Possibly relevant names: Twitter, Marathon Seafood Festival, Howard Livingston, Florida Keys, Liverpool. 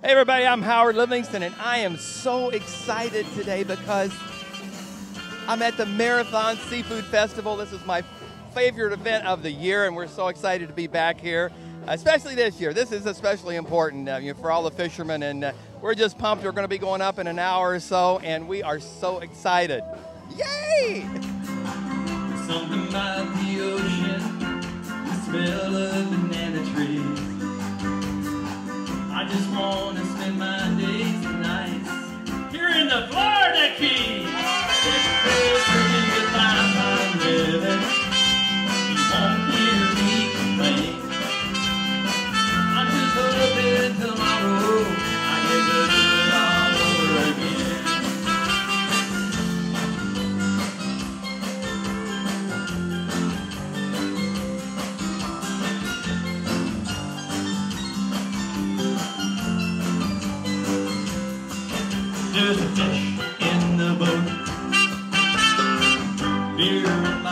Hey everybody, I'm Howard Livingston, and I am so excited today because I'm at the Marathon Seafood Festival. This is my favorite event of the year, and we're so excited to be back here, especially this year. This is especially important for all the fishermen, and we're just pumped. We're going to be going up in an hour or so, and we are so excited. Yay! Something about the ocean, the smell of banana trees. I just want to spend my days and nights here in the Florida Keys. It's crazy to find my living. You won't hear me complain. I'm just hoping tomorrow I get to do it all over again. There's a fish in the boat, beer in my